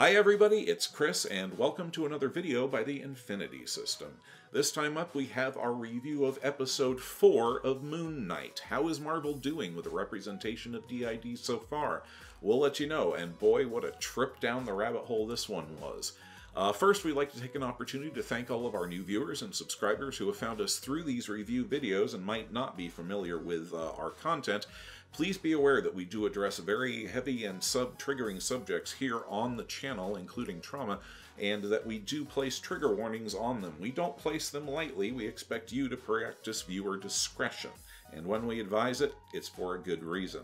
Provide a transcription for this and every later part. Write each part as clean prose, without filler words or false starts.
Hi everybody, it's Chris, and welcome to another video by The Infinity System. This time up we have our review of Episode 4 of Moon Knight. How is Marvel doing with the representation of DID so far? We'll let you know, and boy, what a trip down the rabbit hole this one was. First, we'd like to take an opportunity to thank all of our new viewers and subscribers who have found us through these review videos and might not be familiar with our content. Please be aware that we do address very heavy and triggering subjects here on the channel, including trauma, and that we do place trigger warnings on them. We don't place them lightly. We expect you to practice viewer discretion, and when we advise it, it's for a good reason.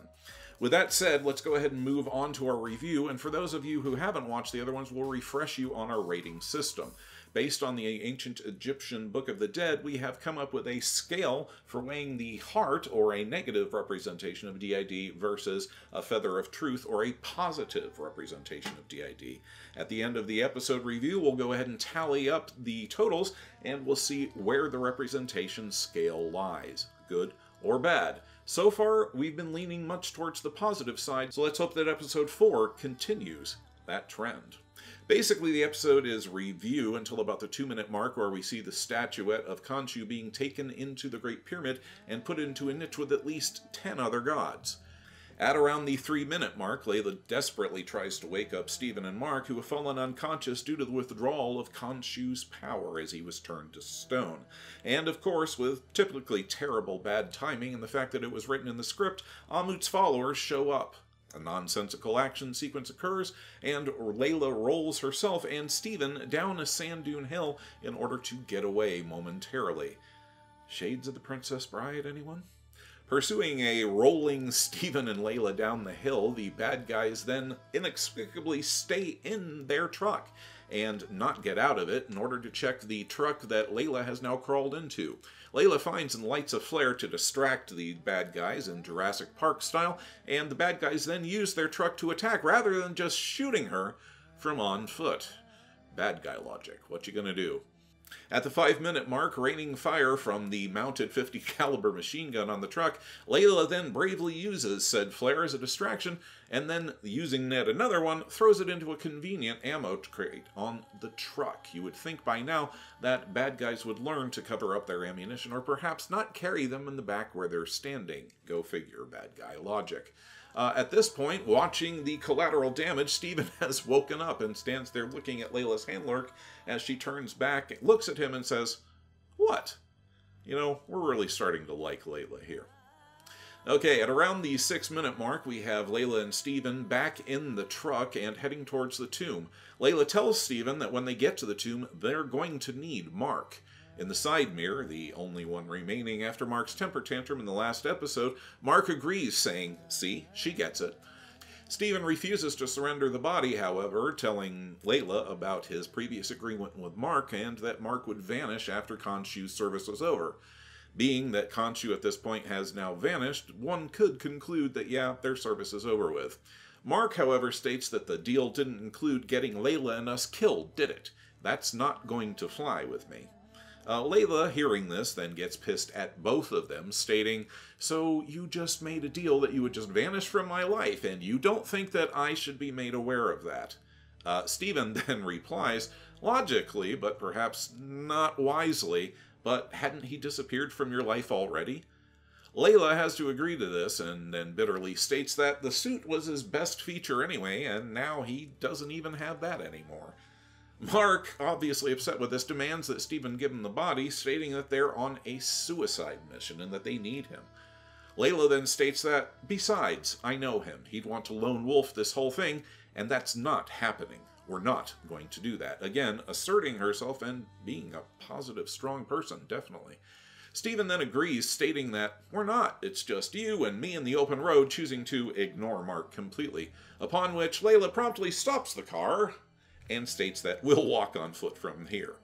With that said, let's go ahead and move on to our review, and for those of you who haven't watched the other ones, we'll refresh you on our rating system. Based on the ancient Egyptian Book of the Dead, we have come up with a scale for weighing the heart, or a negative representation of DID, versus a feather of truth, or a positive representation of DID. At the end of the episode review, we'll go ahead and tally up the totals, and we'll see where the representation scale lies, good or bad. So far, we've been leaning much towards the positive side, so let's hope that Episode 4 continues that trend. Basically, the episode is review until about the 2-minute mark, where we see the statuette of Khonshu being taken into the Great Pyramid and put into a niche with at least 10 other gods. At around the 3-minute mark, Layla desperately tries to wake up Stephen and Mark, who have fallen unconscious due to the withdrawal of Khonshu's power as he was turned to stone. And of course, with typically terrible bad timing and the fact that it was written in the script, Ammut's followers show up. A nonsensical action sequence occurs, and Layla rolls herself and Stephen down a sand dune hill in order to get away momentarily. Shades of the Princess Bride, anyone? Pursuing a rolling Stephen and Layla down the hill, the bad guys then inexplicably stay in their truck and not get out of it in order to check the truck that Layla has now crawled into. Layla finds and lights a flare to distract the bad guys in Jurassic Park style, and the bad guys then use their truck to attack rather than just shooting her from on foot. Bad guy logic. What you gonna do? At the 5-minute mark, raining fire from the mounted 50 caliber machine gun on the truck, Layla then bravely uses said flare as a distraction, and then, using yet another one, throws it into a convenient ammo crate on the truck. You would think by now that bad guys would learn to cover up their ammunition, or perhaps not carry them in the back where they're standing. Go figure, bad guy logic. At this point, watching the collateral damage, Stephen has woken up and stands there looking at Layla's handlerk as she turns back, looks at him, and says, "What?" You know, we're really starting to like Layla here. Okay, at around the 6-minute mark, we have Layla and Stephen back in the truck and heading towards the tomb. Layla tells Stephen that when they get to the tomb, they're going to need Mark. In the side mirror, the only one remaining after Mark's temper tantrum in the last episode, Mark agrees, saying, "See, she gets it." Stephen refuses to surrender the body, however, telling Layla about his previous agreement with Mark and that Mark would vanish after Khonshu's service was over. Being that Khonshu at this point has now vanished, one could conclude that, yeah, their service is over with. Mark, however, states that the deal didn't include getting Layla and us killed, did it? That's not going to fly with me. Layla, hearing this, then gets pissed at both of them, stating, "So you just made a deal that you would just vanish from my life, and you don't think that I should be made aware of that?" Stephen then replies, logically, but perhaps not wisely, "But hadn't he disappeared from your life already?" Layla has to agree to this, and then bitterly states that the suit was his best feature anyway, and now he doesn't even have that anymore. Mark, obviously upset with this, demands that Stephen give him the body, stating that they're on a suicide mission and that they need him. Layla then states that, "Besides, I know him. He'd want to lone wolf this whole thing, and that's not happening. We're not going to do that." Again, asserting herself and being a positive, strong person, definitely. Stephen then agrees, stating that, "We're not. It's just you and me in the open road," choosing to ignore Mark completely, upon which Layla promptly stops the car and states that, "We'll walk on foot from here."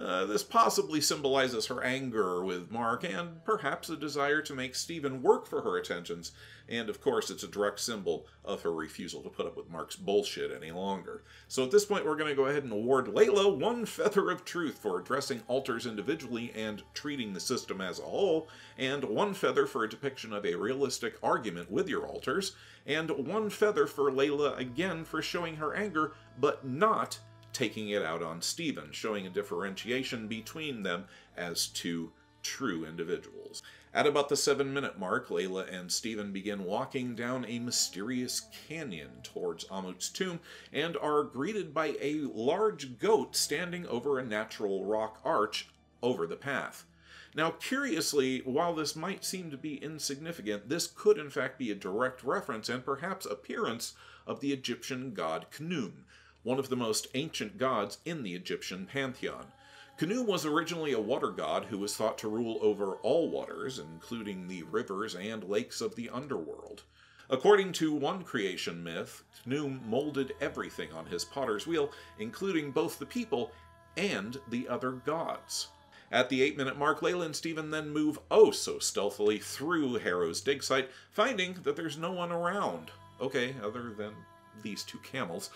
This possibly symbolizes her anger with Mark, and perhaps a desire to make Stephen work for her attentions, and of course it's a direct symbol of her refusal to put up with Mark's bullshit any longer. So at this point we're going to go ahead and award Layla one feather of truth for addressing altars individually and treating the system as a whole, and one feather for a depiction of a realistic argument with your altars, and one feather for Layla again for showing her anger, but not taking it out on Stephen, showing a differentiation between them as two true individuals. At about the 7-minute mark, Layla and Stephen begin walking down a mysterious canyon towards Ammut's tomb and are greeted by a large goat standing over a natural rock arch over the path. Now, curiously, while this might seem to be insignificant, this could in fact be a direct reference and perhaps appearance of the Egyptian god Khnum, one of the most ancient gods in the Egyptian pantheon. Khnum was originally a water god who was thought to rule over all waters, including the rivers and lakes of the underworld. According to one creation myth, Khnum molded everything on his potter's wheel, including both the people and the other gods. At the 8-minute mark, Layla and Stephen then move oh so stealthily through Harrow's dig site, finding that there's no one around. Okay, other than these two camels.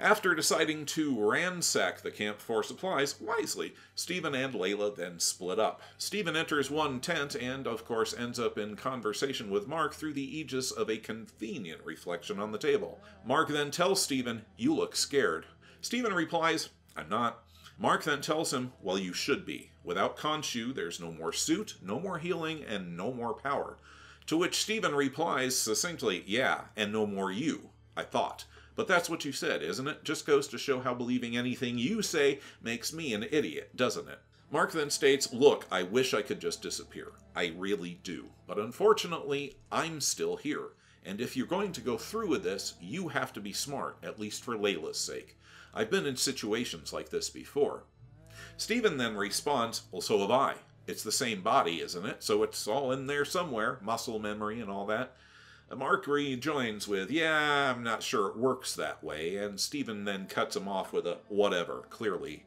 After deciding to ransack the camp for supplies, wisely, Stephen and Layla then split up. Stephen enters one tent and, of course, ends up in conversation with Mark through the aegis of a convenient reflection on the table. Mark then tells Stephen, "You look scared." Stephen replies, "I'm not." Mark then tells him, "Well, you should be. Without Khonshu, there's no more suit, no more healing, and no more power." To which Stephen replies succinctly, "Yeah, and no more you, I thought. But that's what you said, isn't it? Just goes to show how believing anything you say makes me an idiot, doesn't it?" Mark then states, "Look, I wish I could just disappear. I really do. But unfortunately, I'm still here. And if you're going to go through with this, you have to be smart, at least for Layla's sake. I've been in situations like this before." Stephen then responds, "Well, so have I. It's the same body, isn't it? So it's all in there somewhere, muscle memory and all that." Mark rejoins with, "Yeah, I'm not sure it works that way," and Stephen then cuts him off with a whatever, clearly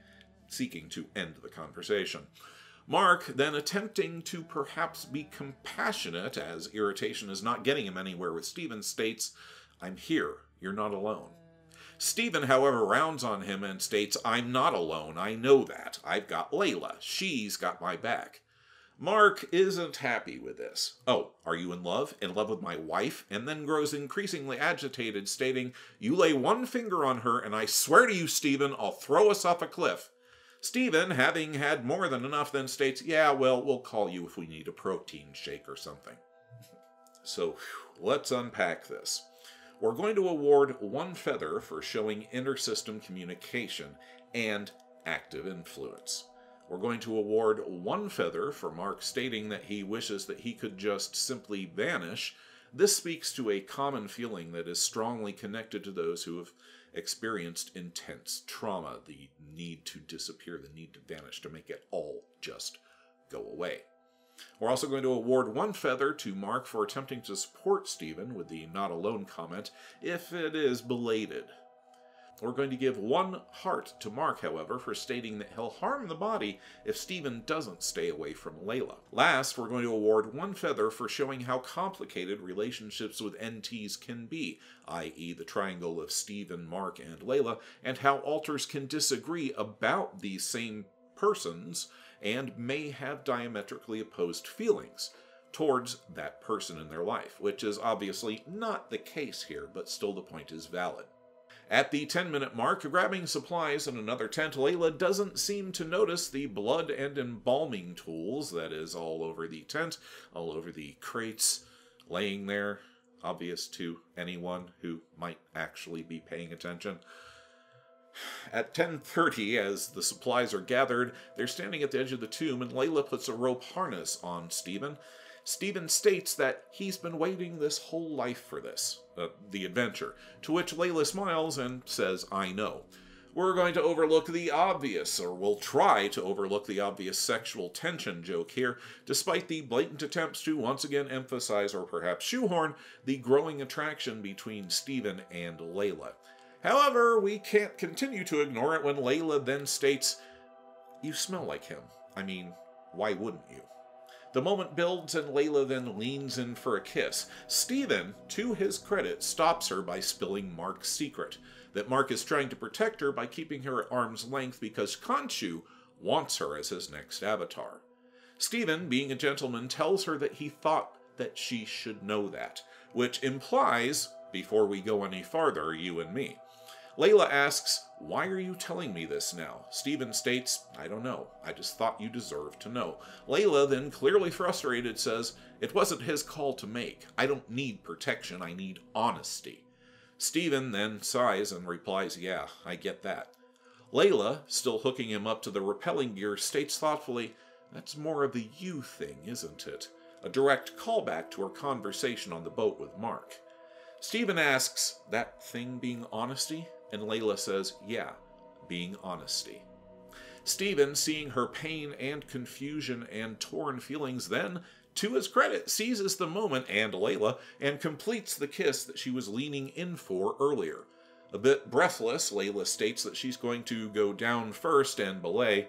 seeking to end the conversation. Mark, then attempting to perhaps be compassionate, as irritation is not getting him anywhere with Stephen, states, "I'm here, you're not alone." Stephen, however, rounds on him and states, "I'm not alone, I know that. I've got Layla, she's got my back." Mark isn't happy with this. "Oh, are you in love? In love with my wife?" And then grows increasingly agitated, stating, "You lay one finger on her, and I swear to you, Stephen, I'll throw us off a cliff." Stephen, having had more than enough, then states, "Yeah, well, we'll call you if we need a protein shake or something." So, let's unpack this. We're going to award one feather for showing inter-system communication and active influence. We're going to award one feather for Mark stating that he wishes that he could just simply vanish. This speaks to a common feeling that is strongly connected to those who have experienced intense trauma, the need to disappear, the need to vanish, to make it all just go away. We're also going to award one feather to Mark for attempting to support Stephen with the "not alone" comment, if it is belated. We're going to give one heart to Mark, however, for stating that he'll harm the body if Stephen doesn't stay away from Layla. Last, we're going to award one feather for showing how complicated relationships with NTs can be, i.e. the triangle of Stephen, Mark, and Layla, and how alters can disagree about these same persons and may have diametrically opposed feelings towards that person in their life, which is obviously not the case here, but still the point is valid. At the 10-minute mark, grabbing supplies in another tent, Layla doesn't seem to notice the blood and embalming tools that is all over the tent, all over the crates, laying there, obvious to anyone who might actually be paying attention. At 10:30, as the supplies are gathered, they're standing at the edge of the tomb, and Layla puts a rope harness on Stephen. Stephen states that he's been waiting this whole life for this, the adventure, to which Layla smiles and says, "I know." We're going to overlook the obvious, or we'll try to overlook the obvious sexual tension joke here, despite the blatant attempts to once again emphasize, or perhaps shoehorn, the growing attraction between Stephen and Layla. However, we can't continue to ignore it when Layla then states, You smell like him. I mean, why wouldn't you? The moment builds and Layla then leans in for a kiss. Stephen, to his credit, stops her by spilling Mark's secret, that Mark is trying to protect her by keeping her at arm's length because Khonshu wants her as his next avatar. Stephen, being a gentleman, tells her that he thought that she should know that, which implies, before we go any farther, you and me. Layla asks, "Why are you telling me this now?" Stephen states, "I don't know. I just thought you deserved to know." Layla, then clearly frustrated, says, "It wasn't his call to make. I don't need protection. I need honesty." Stephen then sighs and replies, "Yeah, I get that." Layla, still hooking him up to the rappelling gear, states thoughtfully, "That's more of the you thing, isn't it?" A direct callback to her conversation on the boat with Mark. Stephen asks, "That thing being honesty?" And Layla says, "Yeah, being honesty." Stephen, seeing her pain and confusion and torn feelings, then, to his credit, seizes the moment and Layla and completes the kiss that she was leaning in for earlier. A bit breathless, Layla states that she's going to go down first and belay.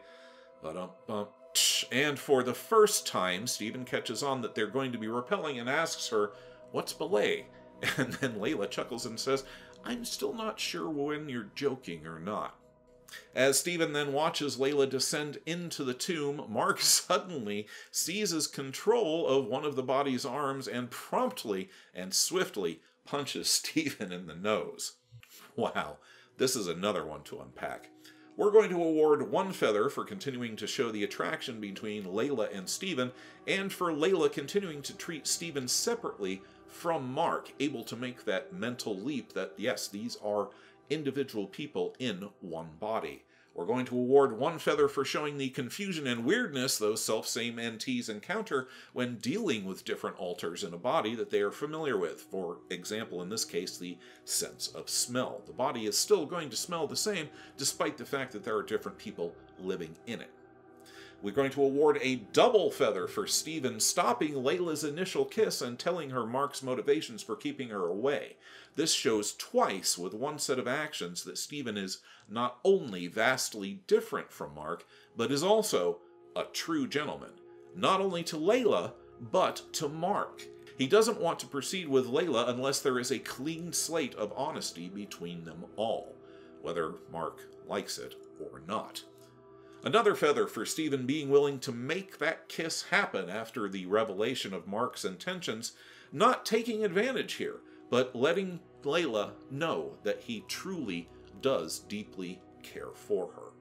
And for the first time, Stephen catches on that they're going to be rappelling and asks her, "What's belay?" And then Layla chuckles and says, "I'm still not sure when you're joking or not." As Stephen then watches Layla descend into the tomb, Mark suddenly seizes control of one of the body's arms and promptly and swiftly punches Stephen in the nose. Wow, this is another one to unpack. We're going to award one feather for continuing to show the attraction between Layla and Stephen, and for Layla continuing to treat Stephen separately from Mark, able to make that mental leap that, yes, these are individual people in one body. We're going to award one feather for showing the confusion and weirdness those self-same entities encounter when dealing with different alters in a body that they are familiar with. For example, in this case, the sense of smell. The body is still going to smell the same, despite the fact that there are different people living in it. We're going to award a double feather for Stephen stopping Layla's initial kiss and telling her Mark's motivations for keeping her away. This shows twice with one set of actions that Stephen is not only vastly different from Mark, but is also a true gentleman. Not only to Layla, but to Mark. He doesn't want to proceed with Layla unless there is a clean slate of honesty between them all, whether Mark likes it or not. Another feather for Stephen being willing to make that kiss happen after the revelation of Mark's intentions, not taking advantage here, but letting Layla know that he truly does deeply care for her.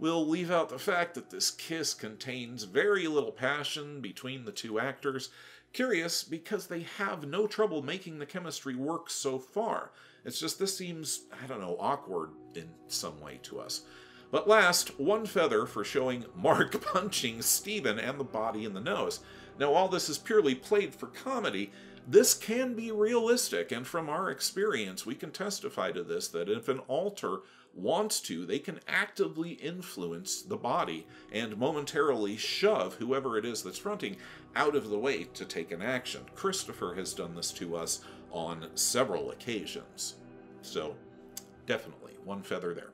We'll leave out the fact that this kiss contains very little passion between the two actors. Curious, because they have no trouble making the chemistry work so far. It's just this seems, I don't know, awkward in some way to us. But last, one feather for showing Mark punching Stephen and the body in the nose. Now, while this is purely played for comedy, this can be realistic, and from our experience, we can testify to this, that if an alter wants to, they can actively influence the body and momentarily shove whoever it is that's fronting out of the way to take an action. Christopher has done this to us on several occasions. So, definitely, one feather there.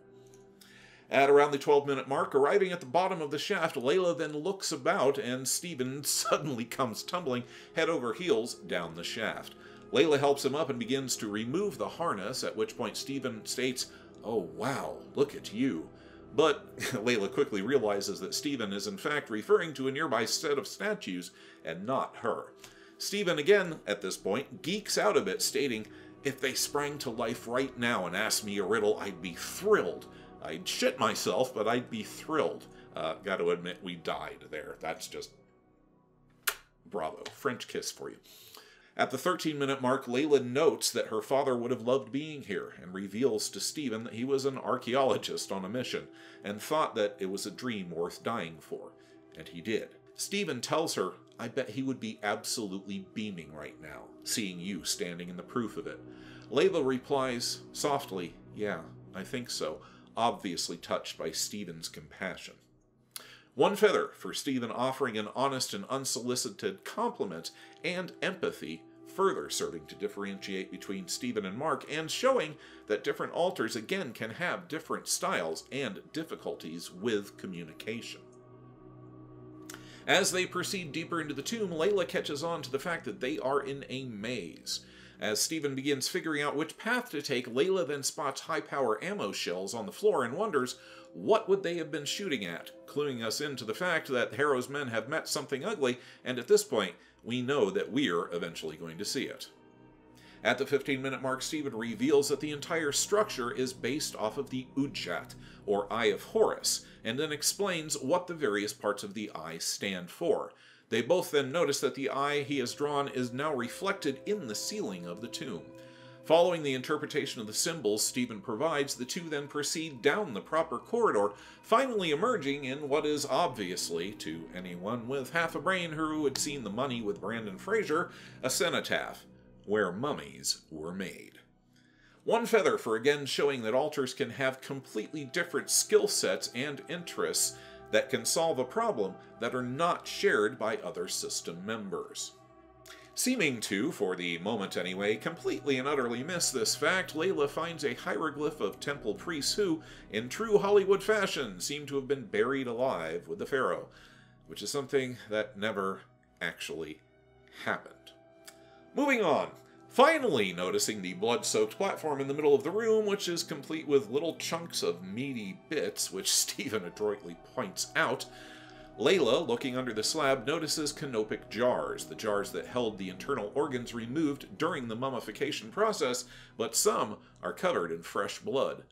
At around the 12-minute mark, arriving at the bottom of the shaft, Layla then looks about and Stephen suddenly comes tumbling head over heels down the shaft. Layla helps him up and begins to remove the harness, at which point Stephen states, "Oh wow, look at you." But Layla quickly realizes that Stephen is in fact referring to a nearby set of statues and not her. Stephen again, at this point, geeks out a bit, stating, "If they sprang to life right now and asked me a riddle, I'd be thrilled. I'd shit myself, but I'd be thrilled." Got to admit, we died there. That's just bravo. French kiss for you. At the 13-minute mark, Layla notes that her father would have loved being here and reveals to Stephen that he was an archaeologist on a mission and thought that it was a dream worth dying for. And he did. Stephen tells her, "I bet he would be absolutely beaming right now, seeing you standing in the proof of it." Layla replies softly, "Yeah, I think so," obviously touched by Stephen's compassion. One feather for Stephen offering an honest and unsolicited compliment and empathy further serving to differentiate between Stephen and Mark and showing that different alters again can have different styles and difficulties with communication. As they proceed deeper into the tomb, Layla catches on to the fact that they are in a maze. As Stephen begins figuring out which path to take, Layla then spots high-power ammo shells on the floor and wonders what would they have been shooting at, cluing us into the fact that Harrow's men have met something ugly, and at this point, we know that we're eventually going to see it. At the 15-minute mark, Stephen reveals that the entire structure is based off of the Udjat, or Eye of Horus, and then explains what the various parts of the eye stand for. They both then notice that the eye he has drawn is now reflected in the ceiling of the tomb. Following the interpretation of the symbols Stephen provides, the two then proceed down the proper corridor, finally emerging in what is obviously, to anyone with half a brain who had seen The Mummy with Brandon Fraser, a cenotaph, where mummies were made. One feather for again showing that alters can have completely different skill sets and interests that can solve a problem that are not shared by other system members. Seeming to, for the moment anyway, completely and utterly miss this fact, Layla finds a hieroglyph of temple priests who, in true Hollywood fashion, seem to have been buried alive with the pharaoh, which is something that never actually happened. Moving on, finally noticing the blood-soaked platform in the middle of the room, which is complete with little chunks of meaty bits, which Stephen adroitly points out, Layla, looking under the slab, notices canopic jars, the jars that held the internal organs removed during the mummification process, but some are covered in fresh blood.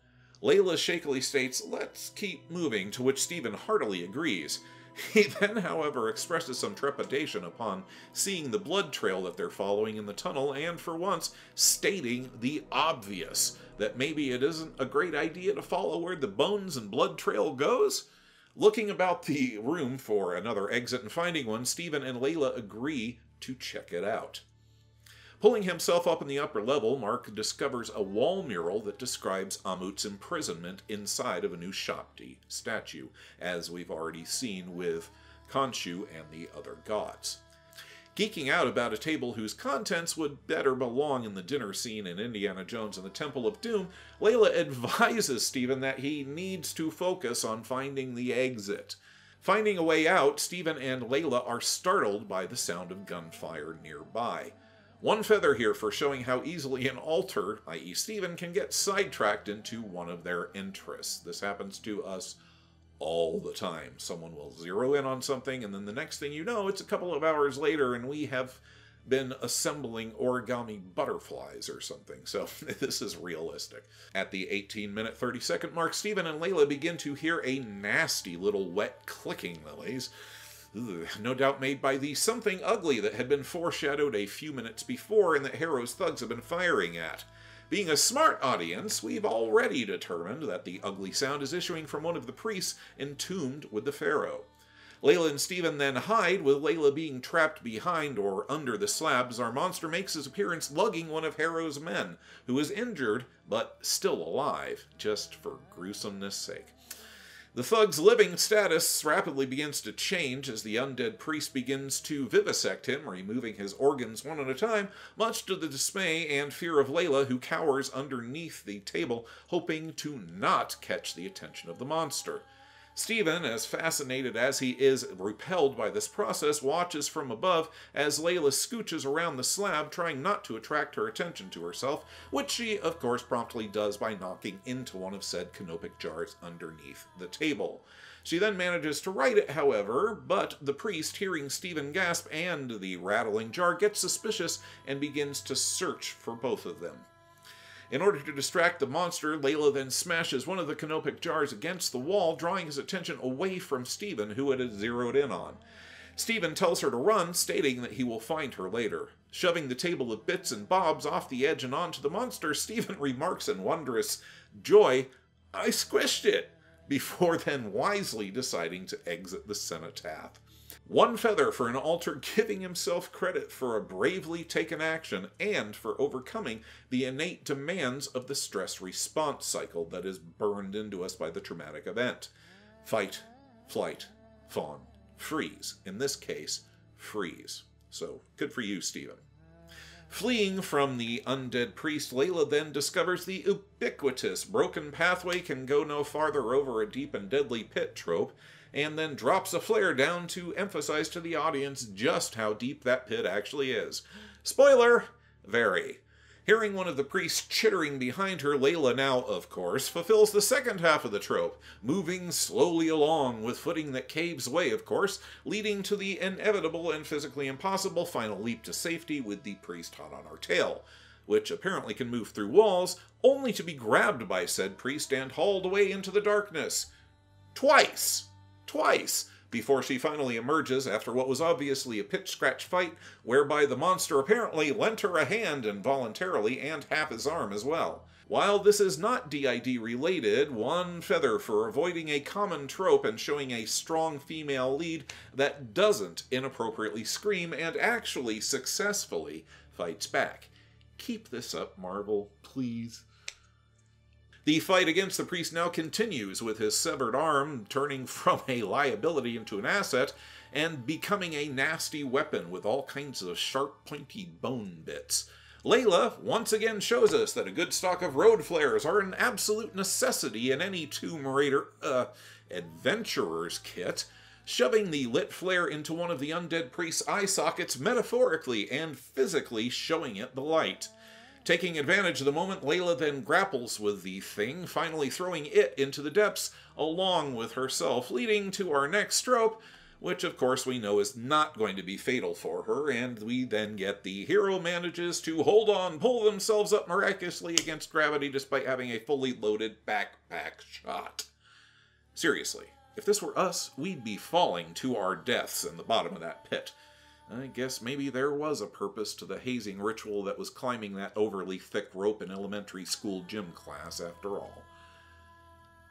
Layla shakily states, "Let's keep moving," to which Stephen heartily agrees. He then, however, expresses some trepidation upon seeing the blood trail that they're following in the tunnel and, for once, stating the obvious, that maybe it isn't a great idea to follow where the bones and blood trail goes. Looking about the room for another exit and finding one, Stephen and Layla agree to check it out. Pulling himself up in the upper level, Mark discovers a wall mural that describes Ammut's imprisonment inside of an Ushabti statue, as we've already seen with Khonshu and the other gods. Geeking out about a table whose contents would better belong in the dinner scene in Indiana Jones and the Temple of Doom, Layla advises Stephen that he needs to focus on finding the exit. Finding a way out, Stephen and Layla are startled by the sound of gunfire nearby. One feather here for showing how easily an alter, i.e. Stephen, can get sidetracked into one of their interests. This happens to us all the time. Someone will zero in on something, and then the next thing you know, it's a couple of hours later, and we have been assembling origami butterflies or something. So this is realistic. At the 18-minute, 30-second mark, Stephen and Layla begin to hear a nasty little wet clicking noise, no doubt made by the something ugly that had been foreshadowed a few minutes before and that Harrow's thugs have been firing at. Being a smart audience, we've already determined that the ugly sound is issuing from one of the priests entombed with the pharaoh. Layla and Stephen then hide, with Layla being trapped behind or under the slabs. Our monster makes his appearance lugging one of Harrow's men, who is injured but still alive, just for gruesomeness' sake. The thug's living status rapidly begins to change as the undead priest begins to vivisect him, removing his organs one at a time, much to the dismay and fear of Layla, who cowers underneath the table, hoping to not catch the attention of the monster. Stephen, as fascinated as he is repelled by this process, watches from above as Layla scooches around the slab, trying not to attract her attention to herself, which she, of course, promptly does by knocking into one of said canopic jars underneath the table. She then manages to right it, however, but the priest, hearing Stephen gasp and the rattling jar, gets suspicious and begins to search for both of them. In order to distract the monster, Layla then smashes one of the canopic jars against the wall, drawing his attention away from Stephen, who it had zeroed in on. Stephen tells her to run, stating that he will find her later. Shoving the table of bits and bobs off the edge and onto the monster, Stephen remarks in wondrous joy, "I squished it," before then wisely deciding to exit the cenotaph. One feather for an alter giving himself credit for a bravely taken action and for overcoming the innate demands of the stress response cycle that is burned into us by the traumatic event. Fight, flight, fawn, freeze. In this case, freeze. So, good for you, Stephen. Fleeing from the undead priest, Layla then discovers the ubiquitous broken pathway can go no farther over a deep and deadly pit trope, and then drops a flare down to emphasize to the audience just how deep that pit actually is. Spoiler! Very. Hearing one of the priests chittering behind her, Layla now, of course, fulfills the second half of the trope, moving slowly along with footing that caves way, of course, leading to the inevitable and physically impossible final leap to safety with the priest hot on her tail, which apparently can move through walls, only to be grabbed by said priest and hauled away into the darkness. Twice! Before she finally emerges after what was obviously a pitch-scratch fight, whereby the monster apparently lent her a hand involuntarily and half his arm as well. While this is not DID-related, one feather for avoiding a common trope and showing a strong female lead that doesn't inappropriately scream and actually successfully fights back. Keep this up, Marvel, please. The fight against the priest now continues, with his severed arm turning from a liability into an asset and becoming a nasty weapon with all kinds of sharp, pointy bone bits. Layla once again shows us that a good stock of road flares are an absolute necessity in any Tomb Raider, adventurer's kit, shoving the lit flare into one of the undead priest's eye sockets metaphorically and physically showing it the light. Taking advantage of the moment, Layla then grapples with the thing, finally throwing it into the depths along with herself, leading to our next trope, which of course we know is not going to be fatal for her, and we then get the hero manages to hold on, pull themselves up miraculously against gravity despite having a fully loaded backpack shot. Seriously, if this were us, we'd be falling to our deaths in the bottom of that pit. I guess maybe there was a purpose to the hazing ritual that was climbing that overly thick rope in elementary school gym class, after all.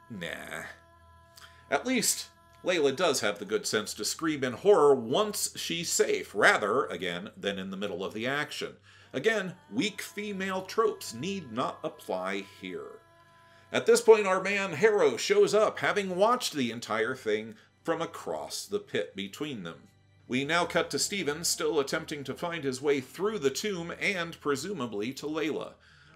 Nah. At least Layla does have the good sense to scream in horror once she's safe, rather, again, than in the middle of the action. Again, weak female tropes need not apply here. At this point, our man Harrow shows up, having watched the entire thing from across the pit between them. We now cut to Stephen, still attempting to find his way through the tomb and, presumably, to Layla.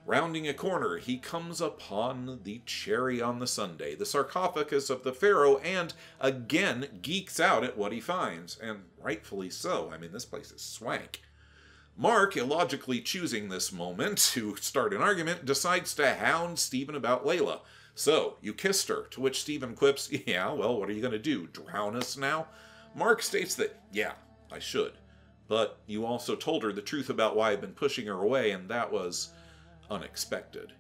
Rounding a corner, he comes upon the cherry on the sundae, the sarcophagus of the pharaoh, and again geeks out at what he finds. And rightfully so. I mean, this place is swank. Mark, illogically choosing this moment to start an argument, decides to hound Stephen about Layla. "So, you kissed her," to which Stephen quips, "Yeah, well, what are you going to do, drown us now?" Mark states that, "Yeah, I should, but you also told her the truth about why I've been pushing her away, and that was unexpected."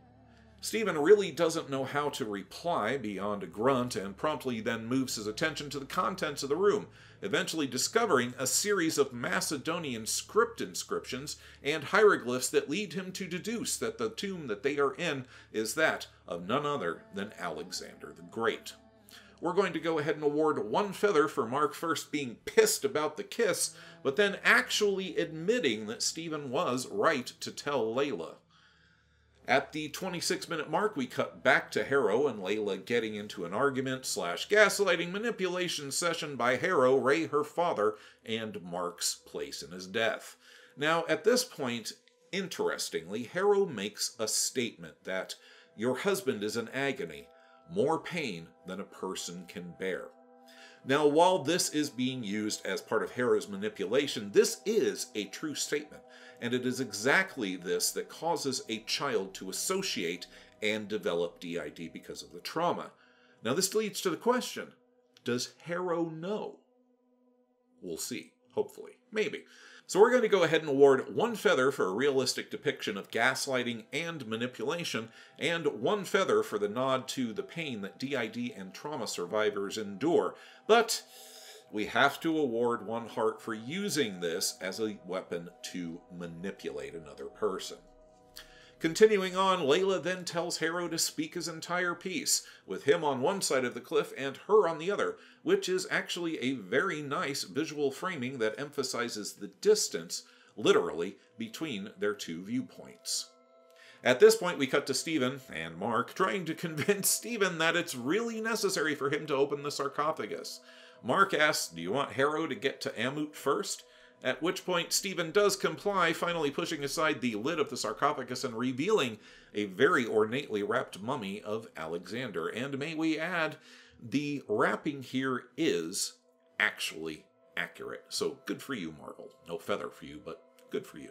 Stephen really doesn't know how to reply beyond a grunt, and promptly then moves his attention to the contents of the room, eventually discovering a series of Macedonian script inscriptions and hieroglyphs that lead him to deduce that the tomb that they are in is that of none other than Alexander the Great. We're going to go ahead and award one feather for Mark first being pissed about the kiss, but then actually admitting that Stephen was right to tell Layla. At the 26-minute mark, we cut back to Harrow and Layla getting into an argument/gaslighting manipulation session by Harrow, Ray, her father, and Mark's place in his death. Now, at this point, interestingly, Harrow makes a statement that your husband is in agony, more pain than a person can bear. Now, while this is being used as part of Harrow's manipulation, this is a true statement, and it is exactly this that causes a child to associate and develop DID because of the trauma. Now, this leads to the question, does Harrow know? We'll see, hopefully, maybe. So we're going to go ahead and award one feather for a realistic depiction of gaslighting and manipulation, and one feather for the nod to the pain that DID and trauma survivors endure. But we have to award one heart for using this as a weapon to manipulate another person. Continuing on, Layla then tells Harrow to speak his entire piece, with him on one side of the cliff and her on the other, which is actually a very nice visual framing that emphasizes the distance, literally, between their two viewpoints. At this point, we cut to Stephen and Mark trying to convince Stephen that it's really necessary for him to open the sarcophagus. Mark asks, "Do you want Harrow to get to Ammit first?" at which point Stephen does comply, finally pushing aside the lid of the sarcophagus and revealing a very ornately wrapped mummy of Alexander. And may we add, the wrapping here is actually accurate. So good for you, Marvel. No feather for you, but good for you.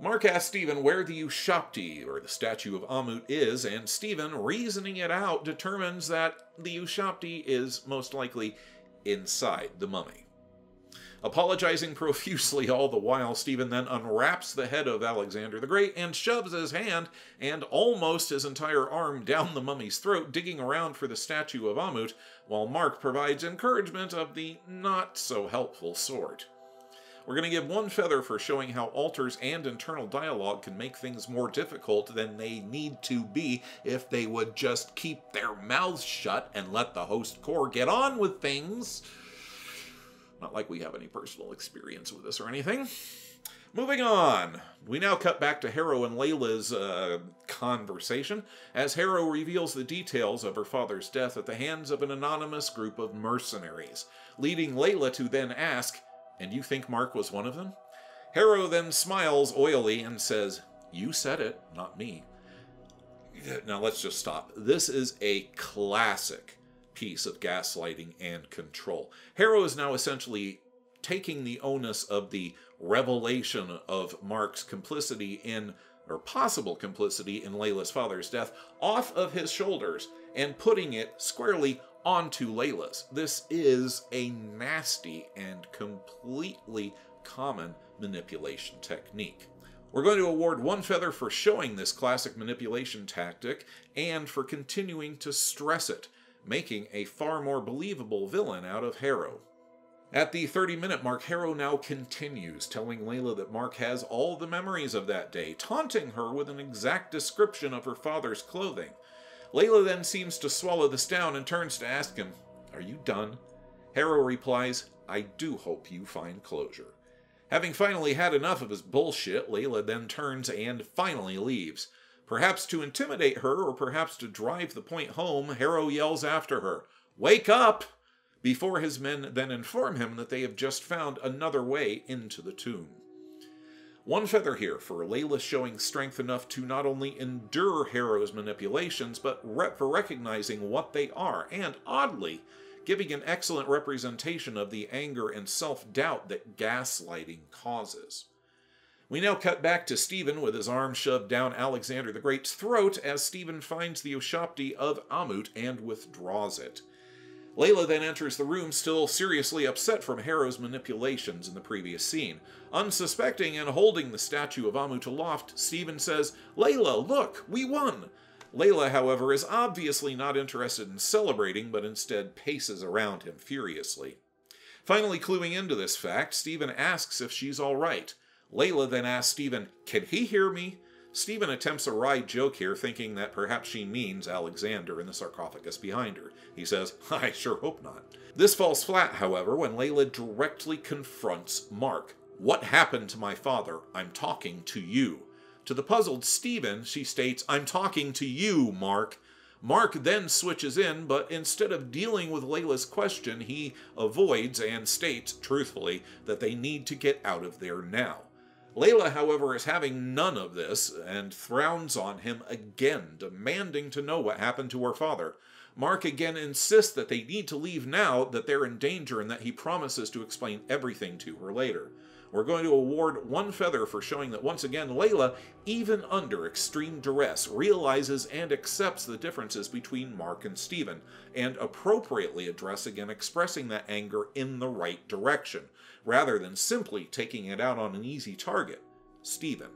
Mark asks Stephen where the Ushabti, or the statue of Ammit, is, and Stephen, reasoning it out, determines that the Ushabti is most likely inside the mummy. Apologizing profusely all the while, Stephen then unwraps the head of Alexander the Great and shoves his hand and almost his entire arm down the mummy's throat, digging around for the statue of Ammit, while Mark provides encouragement of the not-so-helpful sort. We're going to give one feather for showing how alters and internal dialogue can make things more difficult than they need to be if they would just keep their mouths shut and let the host core get on with things. Not like we have any personal experience with this or anything. Moving on, we now cut back to Harrow and Layla's conversation, as Harrow reveals the details of her father's death at the hands of an anonymous group of mercenaries, leading Layla to then ask, "And you think Mark was one of them?" Harrow then smiles oily and says, "You said it, not me." Now let's just stop. This is a classic piece of gaslighting and control. Harrow is now essentially taking the onus of the revelation of Mark's complicity in, or possible complicity in, Layla's father's death off of his shoulders and putting it squarely onto Layla's. This is a nasty and completely common manipulation technique. We're going to award one feather for showing this classic manipulation tactic and for continuing to stress it, making a far more believable villain out of Harrow. At the 30-minute mark, Harrow now continues, telling Layla that Mark has all the memories of that day, taunting her with an exact description of her father's clothing. Layla then seems to swallow this down and turns to ask him, "Are you done?" Harrow replies, "I do hope you find closure." Having finally had enough of his bullshit, Layla then turns and finally leaves. Perhaps to intimidate her, or perhaps to drive the point home, Harrow yells after her, "Wake up!" before his men then inform him that they have just found another way into the tomb. One feather here for Layla showing strength enough to not only endure Harrow's manipulations, but for recognizing what they are, and, oddly, giving an excellent representation of the anger and self-doubt that gaslighting causes. We now cut back to Stephen with his arm shoved down Alexander the Great's throat as Stephen finds the Ushabti of Ammit and withdraws it. Layla then enters the room, still seriously upset from Harrow's manipulations in the previous scene. Unsuspecting and holding the statue of Ammit aloft, Stephen says, "Layla, look, we won!" Layla, however, is obviously not interested in celebrating, but instead paces around him furiously. Finally cluing into this fact, Stephen asks if she's all right. Layla then asks Stephen, "Can he hear me?" Stephen attempts a wry joke here, thinking that perhaps she means Alexander in the sarcophagus behind her. He says, "I sure hope not." This falls flat, however, when Layla directly confronts Mark. "What happened to my father? I'm talking to you." To the puzzled Stephen, she states, "I'm talking to you, Mark." Mark then switches in, but instead of dealing with Layla's question, he avoids and states, truthfully, that they need to get out of there now. Layla, however, is having none of this and frowns on him again, demanding to know what happened to her father. Mark again insists that they need to leave now, that they're in danger, and that he promises to explain everything to her later. We're going to award one feather for showing that once again Layla, even under extreme duress, realizes and accepts the differences between Mark and Stephen, and appropriately addressing and expressing that anger in the right direction, rather than simply taking it out on an easy target, Stephen.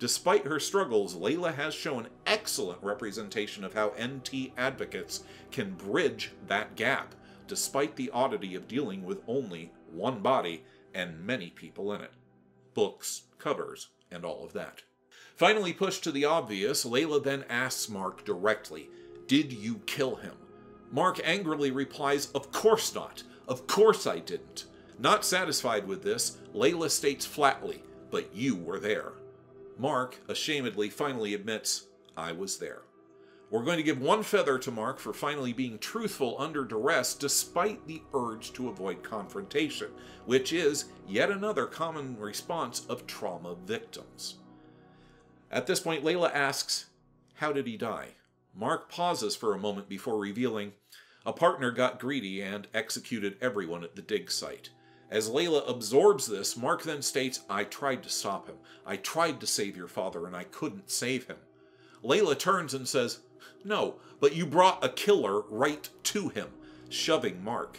Despite her struggles, Layla has shown excellent representation of how NT advocates can bridge that gap, despite the oddity of dealing with only one body and many people in it. Books, covers, and all of that. Finally pushed to the obvious, Layla then asks Mark directly, "Did you kill him?" Mark angrily replies, "Of course not. Of course I didn't." Not satisfied with this, Layla states flatly, "But you were there." Mark, ashamedly, finally admits, "I was there." We're going to give one feather to Mark for finally being truthful under duress despite the urge to avoid confrontation, which is yet another common response of trauma victims. At this point, Layla asks, "How did he die?" Mark pauses for a moment before revealing, "A partner got greedy and executed everyone at the dig site." As Layla absorbs this, Mark then states, "I tried to stop him. I tried to save your father and I couldn't save him." Layla turns and says, "No, but you brought a killer right to him," shoving Mark.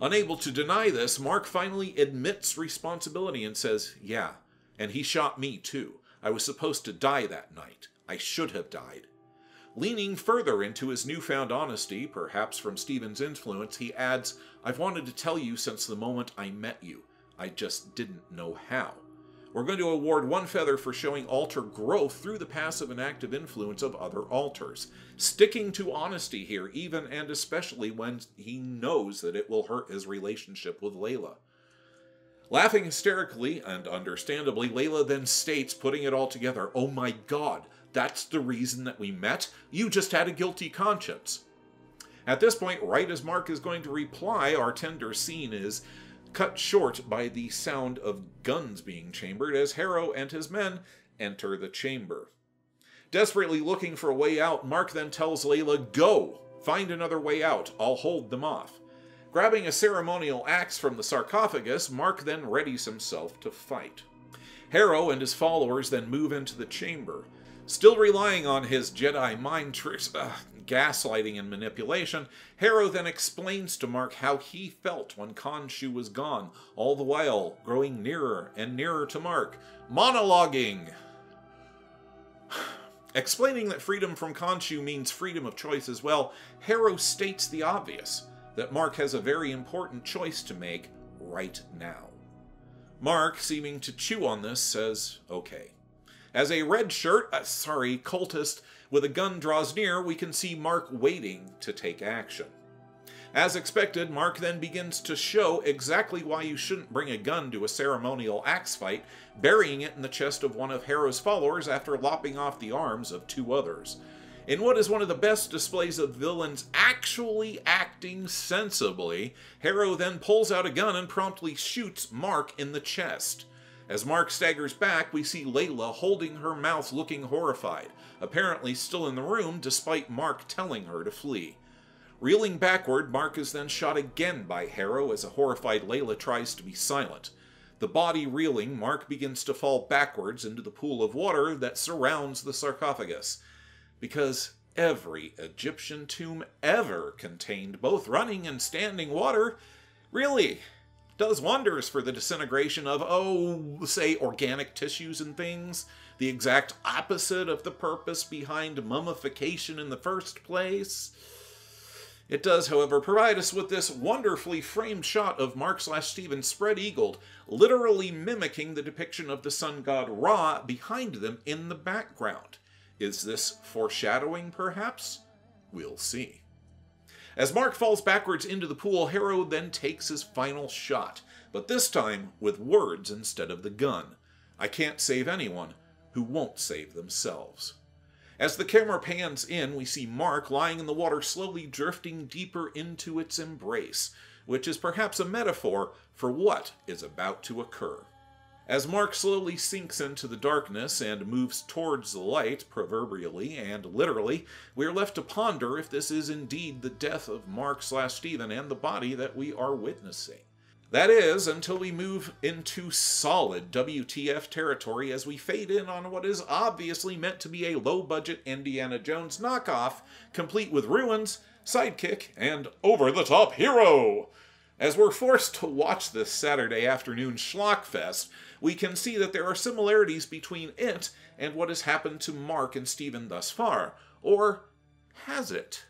Unable to deny this, Mark finally admits responsibility and says, "Yeah, and he shot me too. I was supposed to die that night. I should have died." Leaning further into his newfound honesty, perhaps from Stephen's influence, he adds, "I've wanted to tell you since the moment I met you. I just didn't know how." We're going to award one feather for showing alter growth through the passive and active influence of other alters. Sticking to honesty here, even and especially when he knows that it will hurt his relationship with Layla. Laughing hysterically, and understandably, Layla then states, putting it all together, "Oh my God, that's the reason that we met? You just had a guilty conscience." At this point, right as Mark is going to reply, our tender scene is cut short by the sound of guns being chambered as Harrow and his men enter the chamber. Desperately looking for a way out, Mark then tells Layla, "Go! Find another way out. I'll hold them off." Grabbing a ceremonial axe from the sarcophagus, Mark then readies himself to fight. Harrow and his followers then move into the chamber. Still relying on his Jedi mind tricks, gaslighting and manipulation, Harrow then explains to Mark how he felt when Khonshu was gone, all the while growing nearer and nearer to Mark. Monologuing! Explaining that freedom from Khonshu means freedom of choice as well, Harrow states the obvious, that Mark has a very important choice to make right now. Mark, seeming to chew on this, says, "Okay." As a cultist with a gun draws near, we can see Mark waiting to take action. As expected, Mark then begins to show exactly why you shouldn't bring a gun to a ceremonial axe fight, burying it in the chest of one of Harrow's followers after lopping off the arms of two others. In what is one of the best displays of villains actually acting sensibly, Harrow then pulls out a gun and promptly shoots Mark in the chest. As Mark staggers back, we see Layla holding her mouth looking horrified, apparently still in the room despite Mark telling her to flee. Reeling backward, Mark is then shot again by Harrow as a horrified Layla tries to be silent. The body reeling, Mark begins to fall backwards into the pool of water that surrounds the sarcophagus, because every Egyptian tomb ever contained both running and standing water, really does wonders for the disintegration of, say, organic tissues and things, the exact opposite of the purpose behind mummification in the first place. It does, however, provide us with this wonderfully framed shot of Mark/Stephen spread-eagled, literally mimicking the depiction of the sun god Ra behind them in the background. Is this foreshadowing, perhaps? We'll see. As Mark falls backwards into the pool, Harrow then takes his final shot, but this time with words instead of the gun. "I can't save anyone who won't save themselves." As the camera pans in, we see Mark lying in the water, slowly drifting deeper into its embrace, which is perhaps a metaphor for what is about to occur. As Mark slowly sinks into the darkness and moves towards the light, proverbially and literally, we are left to ponder if this is indeed the death of Mark/Stephen and the body that we are witnessing. That is, until we move into solid WTF territory as we fade in on what is obviously meant to be a low-budget Indiana Jones knockoff, complete with ruins, sidekick, and over-the-top hero! As we're forced to watch this Saturday afternoon schlockfest, we can see that there are similarities between it and what has happened to Mark and Stephen thus far. Or has it?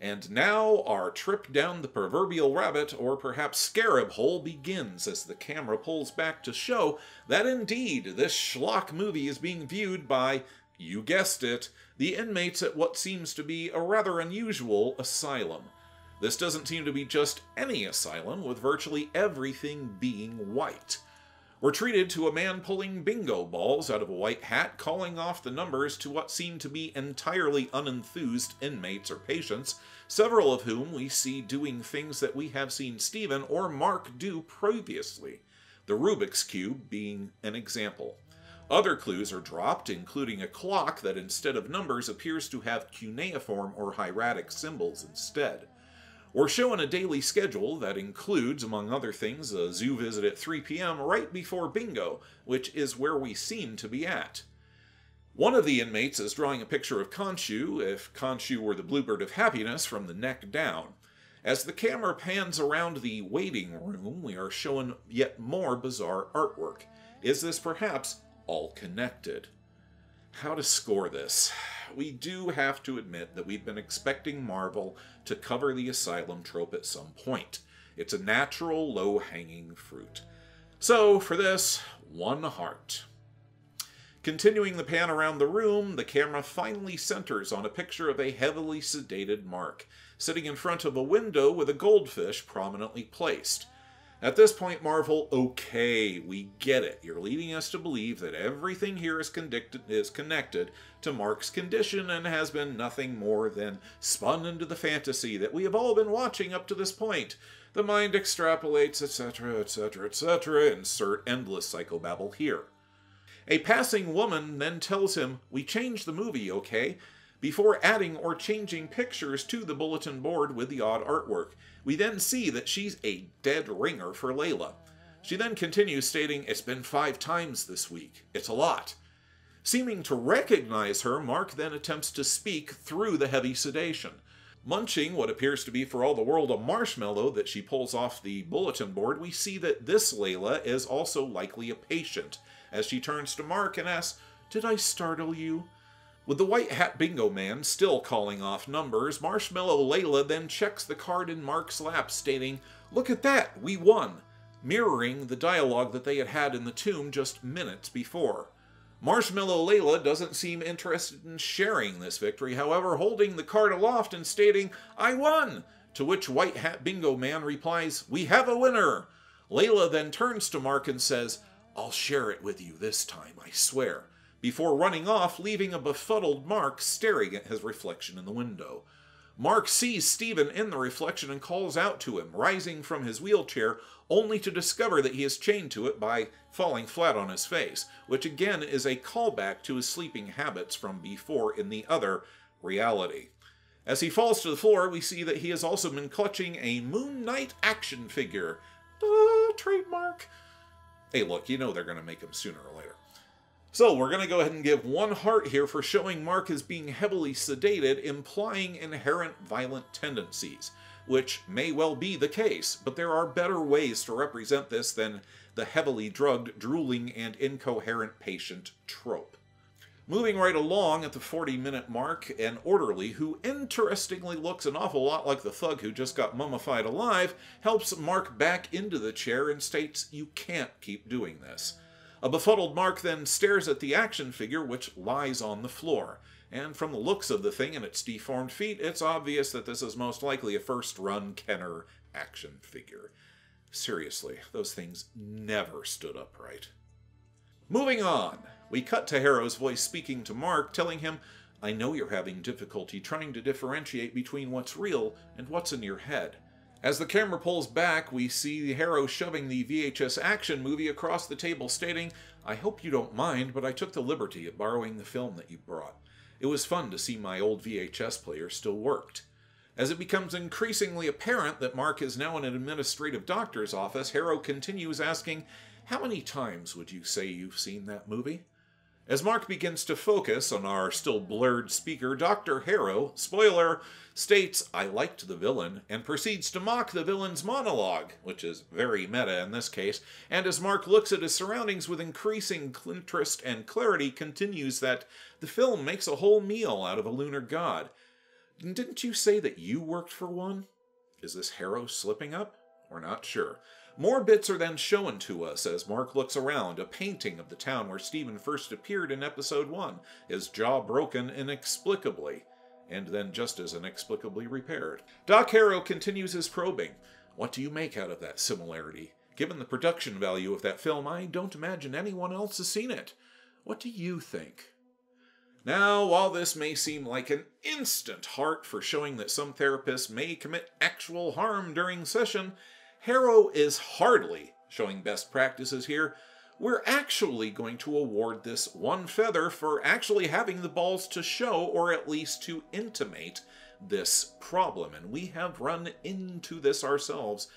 And now our trip down the proverbial rabbit, or perhaps scarab hole, begins as the camera pulls back to show that indeed this schlock movie is being viewed by, you guessed it, the inmates at what seems to be a rather unusual asylum. This doesn't seem to be just any asylum, with virtually everything being white. We're treated to a man pulling bingo balls out of a white hat, calling off the numbers to what seem to be entirely unenthused inmates or patients, several of whom we see doing things that we have seen Stephen or Mark do previously, the Rubik's Cube being an example. Other clues are dropped, including a clock that instead of numbers appears to have cuneiform or hieratic symbols instead. We're shown a daily schedule that includes, among other things, a zoo visit at 3 p.m. right before bingo, which is where we seem to be at. One of the inmates is drawing a picture of Khonshu, if Khonshu were the bluebird of happiness, from the neck down. As the camera pans around the waiting room, we are shown yet more bizarre artwork. Is this perhaps all connected? How to score this? We do have to admit that we've been expecting Marvel to cover the asylum trope at some point. It's a natural, low-hanging fruit. So, for this, one heart. Continuing the pan around the room, the camera finally centers on a picture of a heavily sedated Mark, sitting in front of a window with a goldfish prominently placed. At this point, Marvel, okay, we get it. You're leading us to believe that everything here is connected to Mark's condition and has been nothing more than spun into the fantasy that we have all been watching up to this point. The mind extrapolates, etc., etc., etc. Insert endless psychobabble here. A passing woman then tells him, "We changed the movie, okay?" before adding or changing pictures to the bulletin board with the odd artwork. We then see that she's a dead ringer for Layla. She then continues stating, "It's been 5 times this week. It's a lot." Seeming to recognize her, Mark then attempts to speak through the heavy sedation. Munching what appears to be for all the world a marshmallow that she pulls off the bulletin board, we see that this Layla is also likely a patient, as she turns to Mark and asks, "Did I startle you?" With the white hat bingo man still calling off numbers, Marshmallow Layla then checks the card in Mark's lap, stating, "Look at that, we won," mirroring the dialogue that they had had in the tomb just minutes before. Marshmallow Layla doesn't seem interested in sharing this victory, however, holding the card aloft and stating, "I won," to which white hat bingo man replies, "We have a winner." Layla then turns to Mark and says, "I'll share it with you this time, I swear," before running off, leaving a befuddled Mark staring at his reflection in the window. Mark sees Stephen in the reflection and calls out to him, rising from his wheelchair, only to discover that he is chained to it by falling flat on his face, which again is a callback to his sleeping habits from before in the other reality. As he falls to the floor, we see that he has also been clutching a Moon Knight action figure. Trademark. Hey look, you know they're going to make him sooner or later. So we're going to go ahead and give one heart here for showing Mark as being heavily sedated, implying inherent violent tendencies, which may well be the case, but there are better ways to represent this than the heavily drugged, drooling, and incoherent patient trope. Moving right along at the 40-minute mark, an orderly, who interestingly looks an awful lot like the thug who just got mummified alive, helps Mark back into the chair and states, "You can't keep doing this." A befuddled Mark then stares at the action figure, which lies on the floor, and from the looks of the thing and its deformed feet, it's obvious that this is most likely a first-run Kenner action figure. Seriously, those things never stood upright. Moving on, we cut to Harrow's voice speaking to Mark, telling him, "I know you're having difficulty trying to differentiate between what's real and what's in your head." As the camera pulls back, we see Harrow shoving the VHS action movie across the table, stating, "I hope you don't mind, but I took the liberty of borrowing the film that you brought. It was fun to see my old VHS player still worked." As it becomes increasingly apparent that Mark is now in an administrative doctor's office, Harrow continues asking, "How many times would you say you've seen that movie?" As Mark begins to focus on our still blurred speaker, Dr. Harrow, spoiler, states, "I liked the villain," and proceeds to mock the villain's monologue, which is very meta in this case, and as Mark looks at his surroundings with increasing interest and clarity, continues that the film makes a whole meal out of a lunar god. "Didn't you say that you worked for one?" Is this Harrow slipping up? We're not sure. More bits are then shown to us as Mark looks around, a painting of the town where Stephen first appeared in Episode 1, his jaw broken inexplicably, and then just as inexplicably repaired. Doc Harrow continues his probing. "What do you make out of that similarity? Given the production value of that film, I don't imagine anyone else has seen it. What do you think? Now, while this may seem like an instant heart for showing that some therapists may commit actual harm during session, Harrow is hardly showing best practices here. We're actually going to award this one feather for actually having the balls to show, or at least to intimate, this problem. And we have run into this ourselves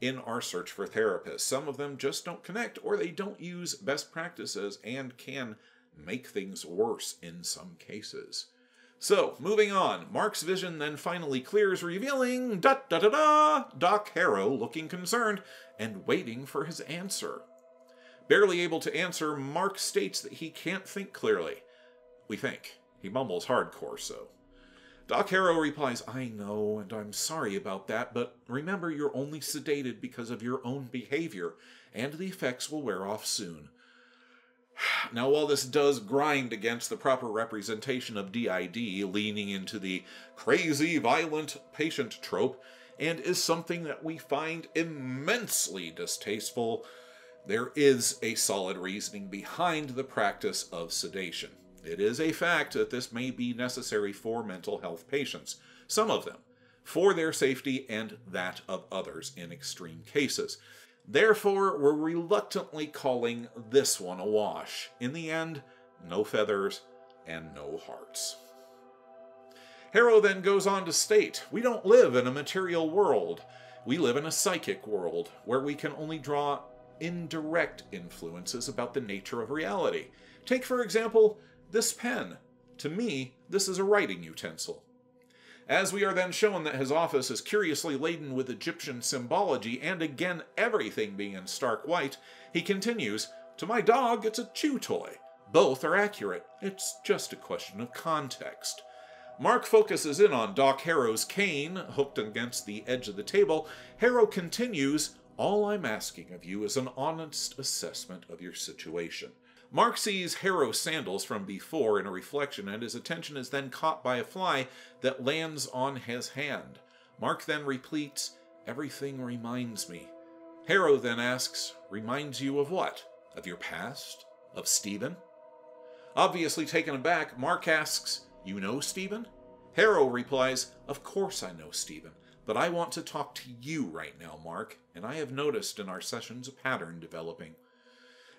in our search for therapists. Some of them just don't connect, or they don't use best practices and can make things worse in some cases. So, moving on, Mark's vision then finally clears, revealing Doc Harrow looking concerned and waiting for his answer. Barely able to answer, Mark states that he can't think clearly. We think. He mumbles hardcore, so. Doc Harrow replies, I know, and I'm sorry about that, but remember you're only sedated because of your own behavior, and the effects will wear off soon. Now, while this does grind against the proper representation of DID, leaning into the crazy, violent patient trope, and is something that we find immensely distasteful, there is a solid reasoning behind the practice of sedation. It is a fact that this may be necessary for mental health patients, some of them, for their safety and that of others in extreme cases. Therefore, we're reluctantly calling this one a wash. In the end, no feathers and no hearts. Harrow then goes on to state, we don't live in a material world. We live in a psychic world where we can only draw indirect influences about the nature of reality. Take, for example, this pen. To me, this is a writing utensil. As we are then shown that his office is curiously laden with Egyptian symbology, and again everything being in stark white, he continues, to my dog it's a chew toy. Both are accurate. It's just a question of context. Mark focuses in on Doc Harrow's cane, hooked against the edge of the table. Harrow continues, all I'm asking of you is an honest assessment of your situation. Mark sees Harrow's sandals from before in a reflection, and his attention is then caught by a fly that lands on his hand. Mark then repeats, everything reminds me. Harrow then asks, reminds you of what? Of your past? Of Stephen? Obviously taken aback, Mark asks, you know Stephen? Harrow replies, of course I know Stephen, but I want to talk to you right now, Mark, and I have noticed in our sessions a pattern developing.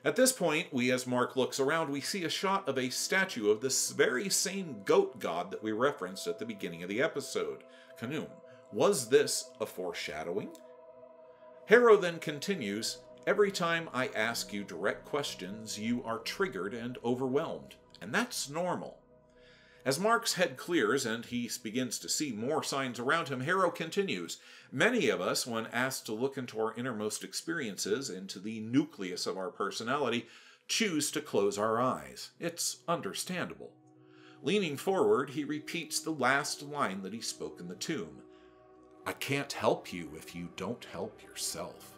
At this point, we, as Mark looks around, we see a shot of a statue of this very same goat god that we referenced at the beginning of the episode, Khnum. Was this a foreshadowing? Harrow then continues, every time I ask you direct questions, you are triggered and overwhelmed, and that's normal. As Mark's head clears and he begins to see more signs around him, Harrow continues, many of us, when asked to look into our innermost experiences, into the nucleus of our personality, choose to close our eyes. It's understandable. Leaning forward, he repeats the last line that he spoke in the tomb. I can't help you if you don't help yourself.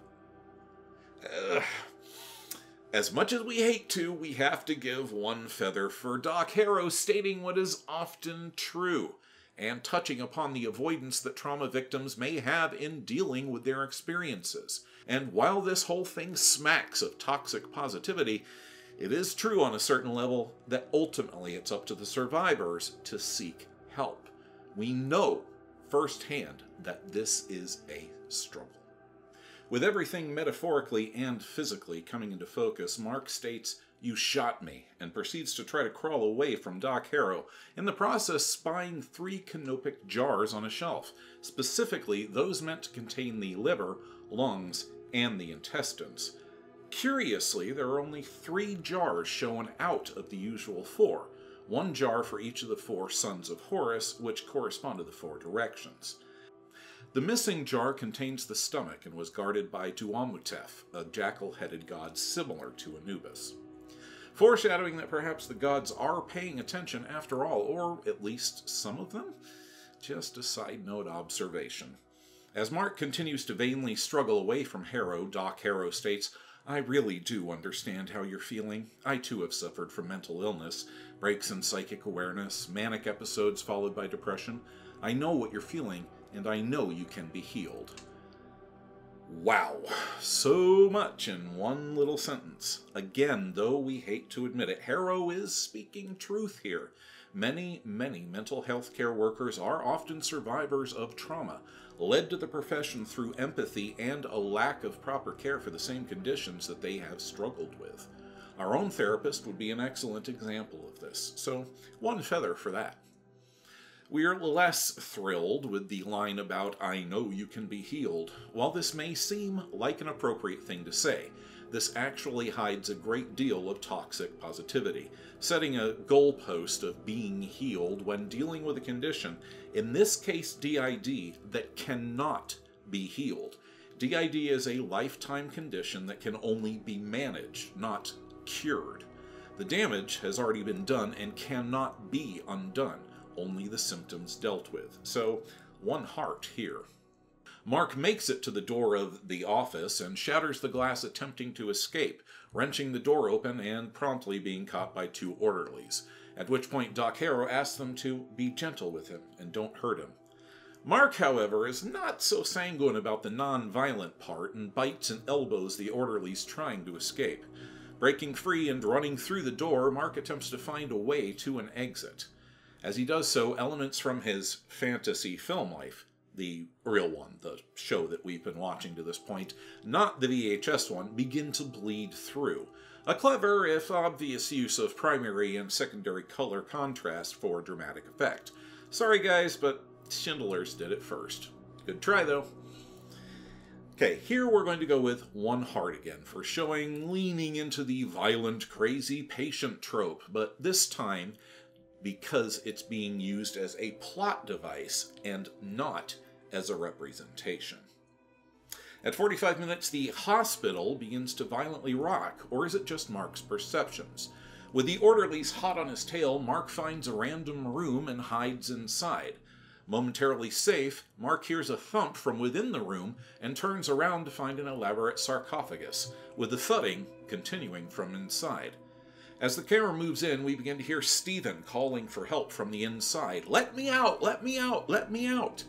Ugh. As much as we hate to, we have to give one feather for Doc Harrow stating what is often true, and touching upon the avoidance that trauma victims may have in dealing with their experiences. And while this whole thing smacks of toxic positivity, it is true on a certain level that ultimately it's up to the survivors to seek help. We know firsthand that this is a struggle. With everything metaphorically and physically coming into focus, Mark states, you shot me, and proceeds to try to crawl away from Doc Harrow, in the process spying 3 canopic jars on a shelf, specifically those meant to contain the liver, lungs, and the intestines. Curiously, there are only 3 jars shown out of the usual 4, 1 jar for each of the 4 Sons of Horus, which correspond to the 4 directions. The missing jar contains the stomach and was guarded by Duamutef, a jackal-headed god similar to Anubis, foreshadowing that perhaps the gods are paying attention after all, or at least some of them? Just a side note observation. As Mark continues to vainly struggle away from Harrow, Doc Harrow states, I really do understand how you're feeling. I too have suffered from mental illness, breaks in psychic awareness, manic episodes followed by depression. I know what you're feeling, and I know you can be healed. Wow, so much in one little sentence. Again, though we hate to admit it, Harrow is speaking truth here. Many, many mental health care workers are often survivors of trauma, led to the profession through empathy and a lack of proper care for the same conditions that they have struggled with. Our own therapist would be an excellent example of this, so one feather for that. We are less thrilled with the line about, "I know you can be healed." While this may seem like an appropriate thing to say, this actually hides a great deal of toxic positivity, setting a goalpost of being healed when dealing with a condition, in this case DID, that cannot be healed. DID is a lifetime condition that can only be managed, not cured. The damage has already been done and cannot be undone. Only the symptoms dealt with. So, one heart here. Mark makes it to the door of the office and shatters the glass attempting to escape, wrenching the door open and promptly being caught by two orderlies, at which point Doc Harrow asks them to be gentle with him and don't hurt him. Mark, however, is not so sanguine about the non-violent part and bites and elbows the orderlies trying to escape. Breaking free and running through the door, Mark attempts to find a way to an exit. As he does so, elements from his fantasy film life, the real one, the show that we've been watching to this point, not the VHS one, begin to bleed through. A clever, if obvious, use of primary and secondary color contrast for dramatic effect. Sorry guys, but Schindler's did it first. Good try though. Okay, here we're going to go with one heart again for showing leaning into the violent, crazy patient trope, but this time, because it's being used as a plot device and not as a representation. At 45 minutes, the hospital begins to violently rock, or is it just Mark's perceptions? With the orderlies hot on his tail, Mark finds a random room and hides inside. Momentarily safe, Mark hears a thump from within the room and turns around to find an elaborate sarcophagus, with the thudding continuing from inside. As the camera moves in, we begin to hear Stephen calling for help from the inside. "Let me out! Let me out! Let me out!"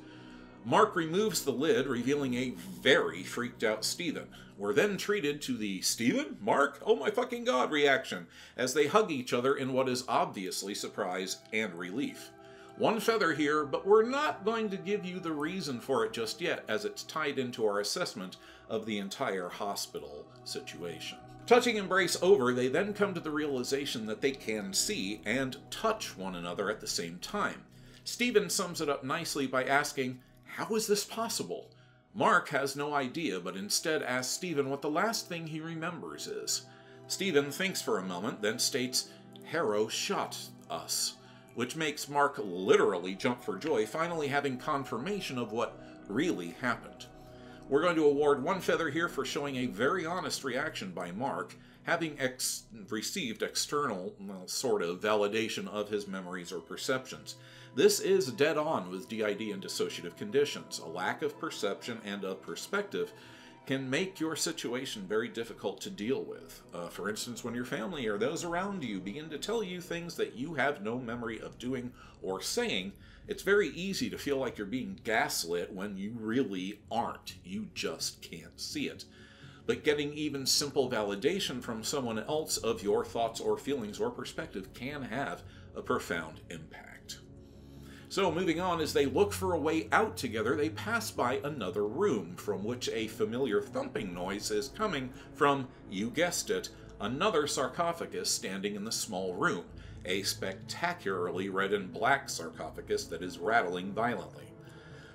Mark removes the lid, revealing a very freaked out Stephen. We're then treated to the "Stephen? Mark? Oh my fucking god" reaction, as they hug each other in what is obviously surprise and relief. One feather here, but we're not going to give you the reason for it just yet, as it's tied into our assessment of the entire hospital situation. Touching embrace over, they then come to the realization that they can see and touch one another at the same time. Stephen sums it up nicely by asking, "How is this possible?" Mark has no idea, but instead asks Stephen what the last thing he remembers is. Stephen thinks for a moment, then states, "Harrow shot us," which makes Mark literally jump for joy, finally having confirmation of what really happened. We're going to award one feather here for showing a very honest reaction by Mark, having received external, well, sort of, validation of his memories or perceptions. This is dead on with DID and dissociative conditions. A lack of perception and of perspective can make your situation very difficult to deal with. For instance, when your family or those around you begin to tell you things that you have no memory of doing or saying, it's very easy to feel like you're being gaslit when you really aren't. You just can't see it. But getting even simple validation from someone else of your thoughts or feelings or perspective can have a profound impact. So, moving on, as they look for a way out together, they pass by another room, from which a familiar thumping noise is coming from, you guessed it, another sarcophagus standing in the small room, a spectacularly red and black sarcophagus that is rattling violently.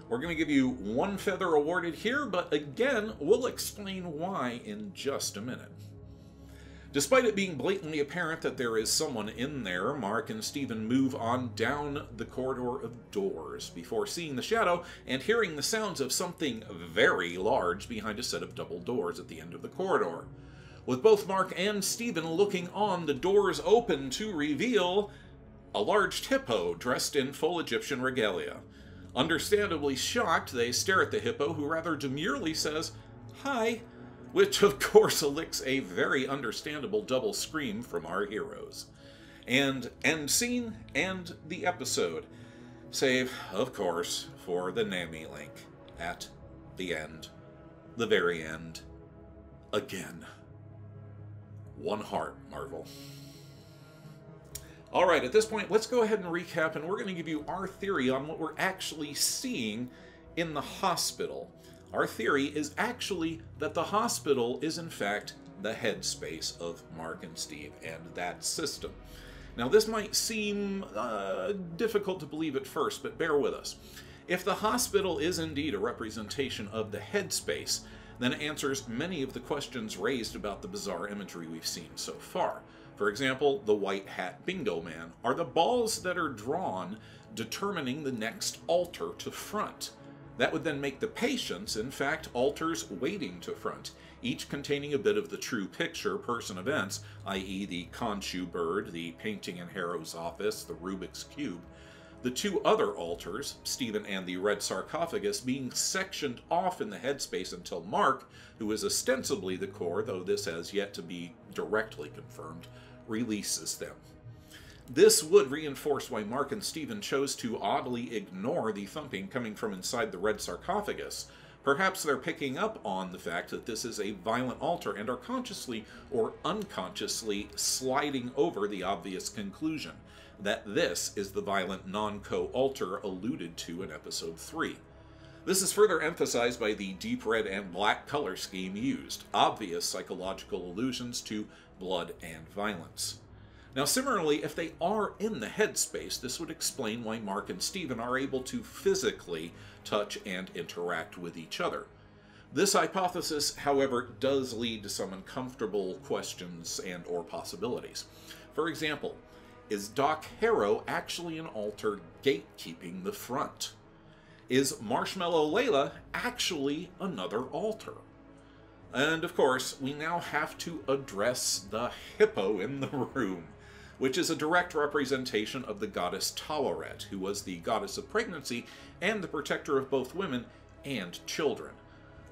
We're going to give you one feather awarded here, but again, we'll explain why in just a minute. Despite it being blatantly apparent that there is someone in there, Mark and Stephen move on down the corridor of doors before seeing the shadow and hearing the sounds of something very large behind a set of double doors at the end of the corridor. With both Mark and Stephen looking on, the doors open to reveal a large hippo dressed in full Egyptian regalia. Understandably shocked, they stare at the hippo, who rather demurely says, "Hi," which of course elicits a very understandable double scream from our heroes. And end scene, and the episode. Save, of course, for the NAMI link at the end the very end. Again. One heart, Marvel. All right, at this point, let's go ahead and recap, and we're going to give you our theory on what we're actually seeing in the hospital. Our theory is actually that the hospital is, in fact, the headspace of Mark and Steve and that system. Now, this might seem difficult to believe at first, but bear with us. If the hospital is indeed a representation of the headspace, then it answers many of the questions raised about the bizarre imagery we've seen so far. For example, the white hat bingo man. Are the balls that are drawn determining the next altar to front? That would then make the patients, in fact, altars waiting to front, each containing a bit of the true picture, person events, i.e. the Khonshu bird, the painting in Harrow's office, the Rubik's Cube. The two other altars, Stephen and the red sarcophagus, being sectioned off in the headspace until Mark, who is ostensibly the core, though this has yet to be directly confirmed, releases them. This would reinforce why Mark and Stephen chose to oddly ignore the thumping coming from inside the red sarcophagus. Perhaps they're picking up on the fact that this is a violent altar and are consciously or unconsciously sliding over the obvious conclusion that this is the violent non-co altar alluded to in episode 3. This is further emphasized by the deep red and black color scheme used, obvious psychological allusions to blood and violence. Now similarly, if they are in the headspace, this would explain why Mark and Stephen are able to physically touch and interact with each other. This hypothesis, however, does lead to some uncomfortable questions and or possibilities. For example, is Doc Harrow actually an altar gatekeeping the front? Is Marshmallow Layla actually another altar? And of course, we now have to address the hippo in the room, which is a direct representation of the goddess Taweret, who was the goddess of pregnancy and the protector of both women and children.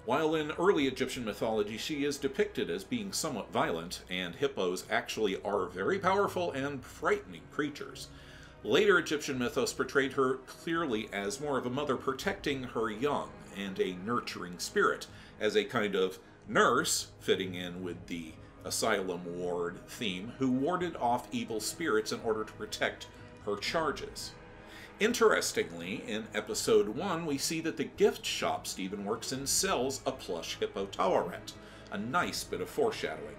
While in early Egyptian mythology she is depicted as being somewhat violent, and hippos actually are very powerful and frightening creatures, later Egyptian mythos portrayed her clearly as more of a mother protecting her young and a nurturing spirit, as a kind of nurse, fitting in with the asylum ward theme, who warded off evil spirits in order to protect her charges. Interestingly, in episode 1, we see that the gift shop Stephen works in sells a plush hippo Taweret, a nice bit of foreshadowing.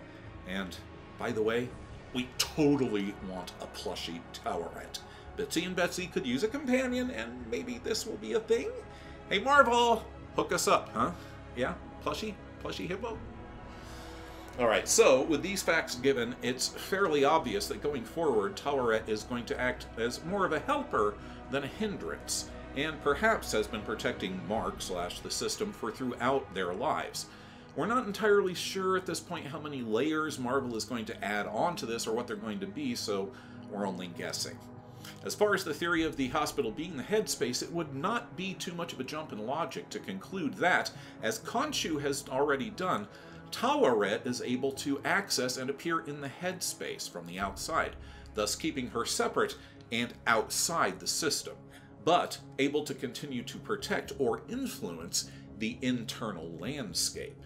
And, by the way, we totally want a plushy Taweret. Bitsy and Betsy could use a companion, and maybe this will be a thing? Hey Marvel, hook us up, huh? Yeah, plushy? Plushy hippo? Alright, so with these facts given, it's fairly obvious that going forward, Taweret is going to act as more of a helper than a hindrance, and perhaps has been protecting Mark / the system for throughout their lives. We're not entirely sure at this point how many layers Marvel is going to add on to this or what they're going to be, so we're only guessing. As far as the theory of the hospital being the headspace, it would not be too much of a jump in logic to conclude that, as Khonshu has already done, Taweret is able to access and appear in the headspace from the outside, thus keeping her separate and outside the system, but able to continue to protect or influence the internal landscape.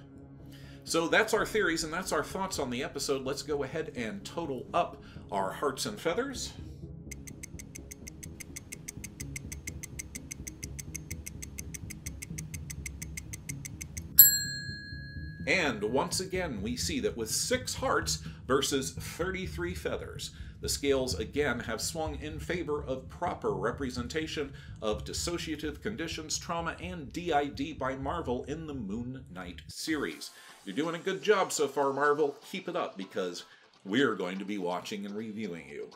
So that's our theories and that's our thoughts on the episode. Let's go ahead and total up our hearts and feathers. And once again, we see that with 6 hearts versus 33 feathers, the scales again have swung in favor of proper representation of dissociative conditions, trauma, and DID by Marvel in the Moon Knight series. You're doing a good job so far, Marvel. Keep it up, because we're going to be watching and reviewing you.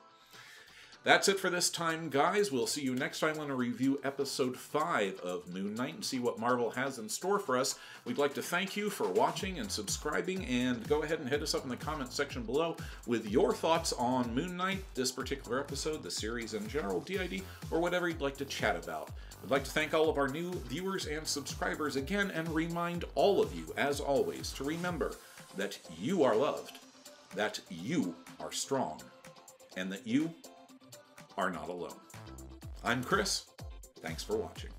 That's it for this time, guys. We'll see you next time when we review episode 5 of Moon Knight and see what Marvel has in store for us. We'd like to thank you for watching and subscribing, and go ahead and hit us up in the comment section below with your thoughts on Moon Knight, this particular episode, the series in general, DID, or whatever you'd like to chat about. We'd like to thank all of our new viewers and subscribers again, and remind all of you, as always, to remember that you are loved, that you are strong, and that you are not alone. I'm Chris. Thanks for watching.